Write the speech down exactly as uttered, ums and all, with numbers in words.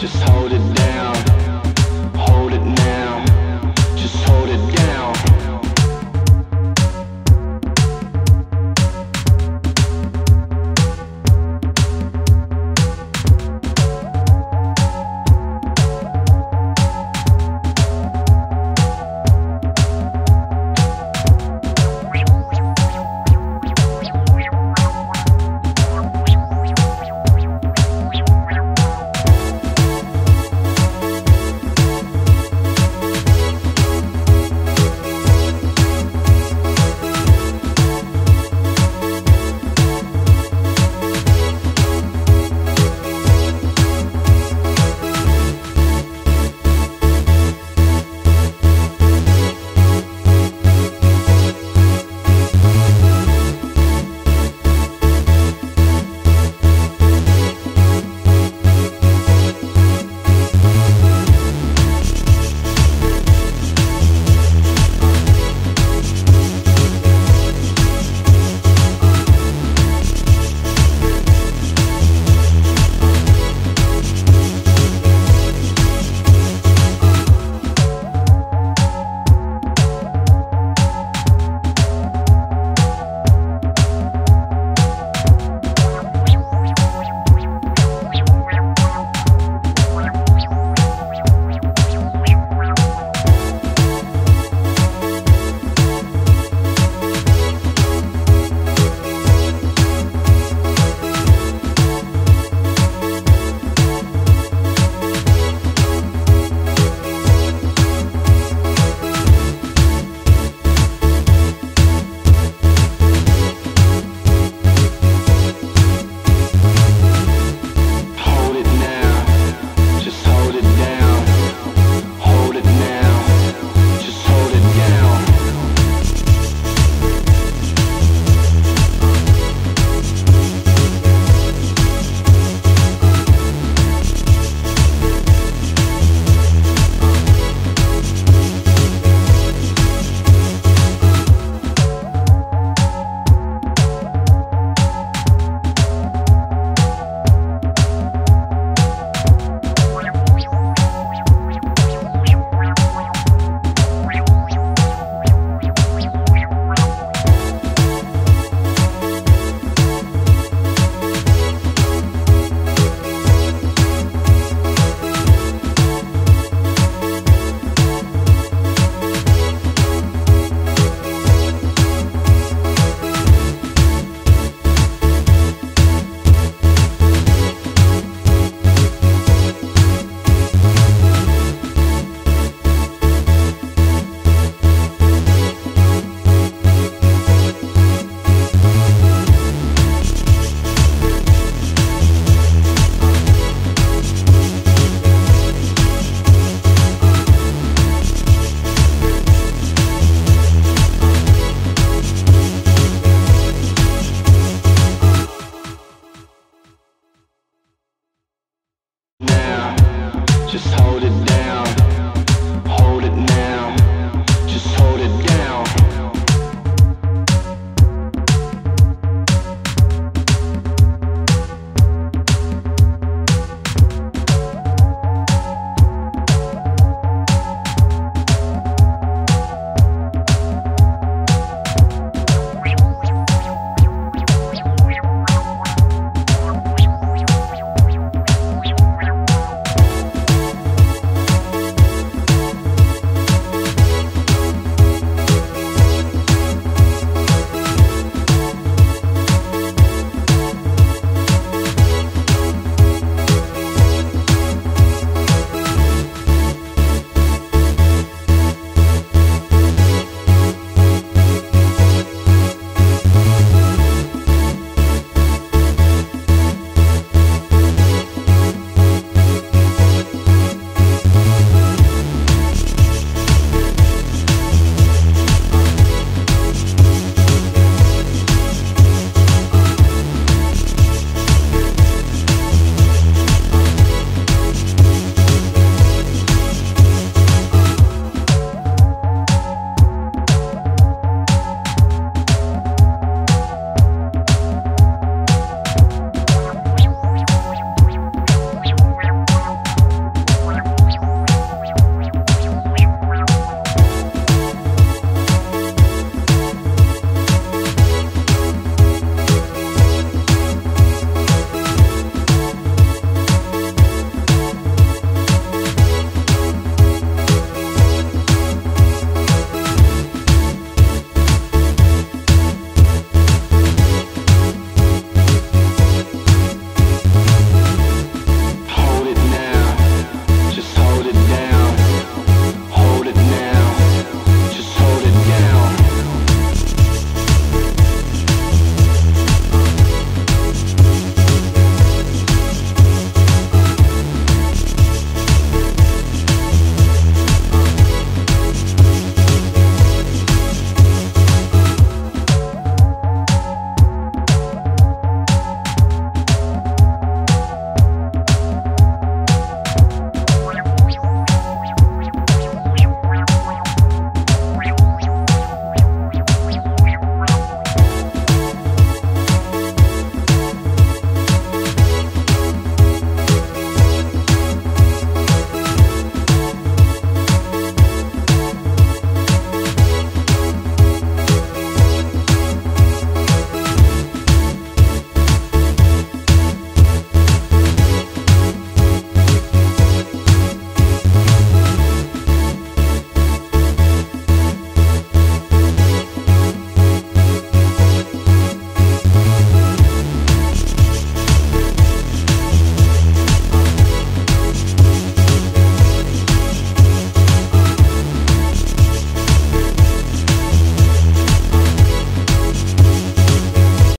just hold it down.